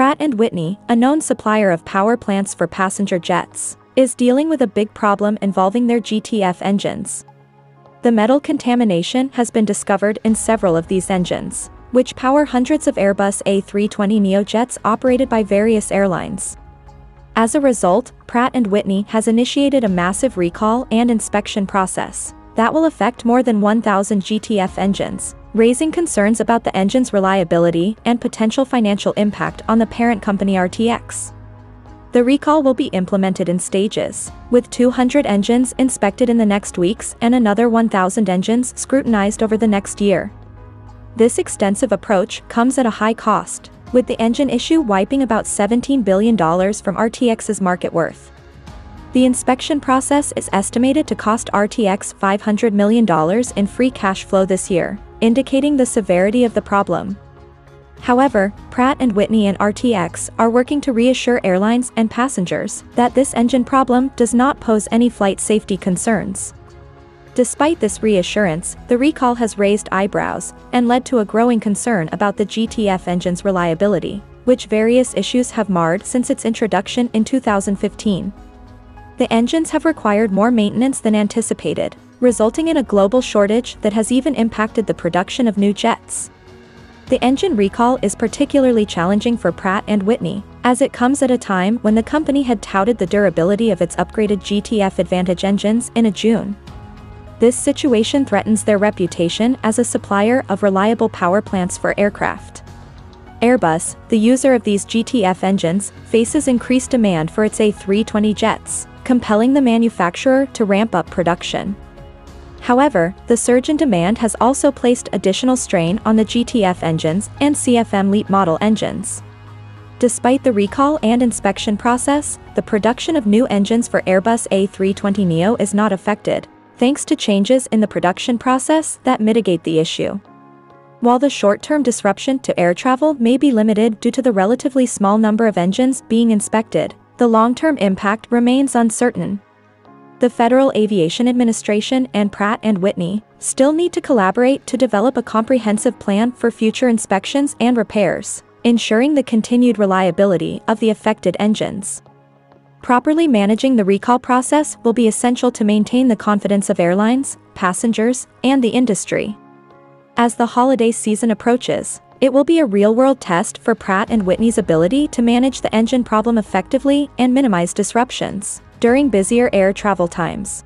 Pratt & Whitney, a known supplier of power plants for passenger jets, is dealing with a big problem involving their GTF engines. The metal contamination has been discovered in several of these engines, which power hundreds of Airbus A320neo jets operated by various airlines. As a result, Pratt & Whitney has initiated a massive recall and inspection process that will affect more than 1,000 GTF engines, raising concerns about the engine's reliability and potential financial impact on the parent company RTX. The recall will be implemented in stages, with 200 engines inspected in the next weeks and another 1,000 engines scrutinized over the next year. This extensive approach comes at a high cost, with the engine issue wiping about $17 billion from RTX's market worth. The inspection process is estimated to cost RTX $500 million in free cash flow this year, indicating the severity of the problem. However, Pratt & Whitney and RTX are working to reassure airlines and passengers that this engine problem does not pose any flight safety concerns. Despite this reassurance, the recall has raised eyebrows and led to a growing concern about the GTF engine's reliability, which various issues have marred since its introduction in 2015. The engines have required more maintenance than anticipated, resulting in a global shortage that has even impacted the production of new jets. The engine recall is particularly challenging for Pratt & Whitney, as it comes at a time when the company had touted the durability of its upgraded GTF Advantage engines in June. This situation threatens their reputation as a supplier of reliable power plants for aircraft. Airbus, the user of these GTF engines, faces increased demand for its A320 jets, compelling the manufacturer to ramp up production. However, the surge in demand has also placed additional strain on the GTF engines and CFM LEAP model engines. Despite the recall and inspection process, the production of new engines for Airbus A320neo is not affected, thanks to changes in the production process that mitigate the issue. While the short-term disruption to air travel may be limited due to the relatively small number of engines being inspected, the long-term impact remains uncertain. The Federal Aviation Administration and Pratt & Whitney still need to collaborate to develop a comprehensive plan for future inspections and repairs, ensuring the continued reliability of the affected engines. Properly managing the recall process will be essential to maintain the confidence of airlines, passengers, and the industry. As the holiday season approaches, it will be a real-world test for Pratt & Whitney's ability to manage the engine problem effectively and minimize disruptions during busier air travel times.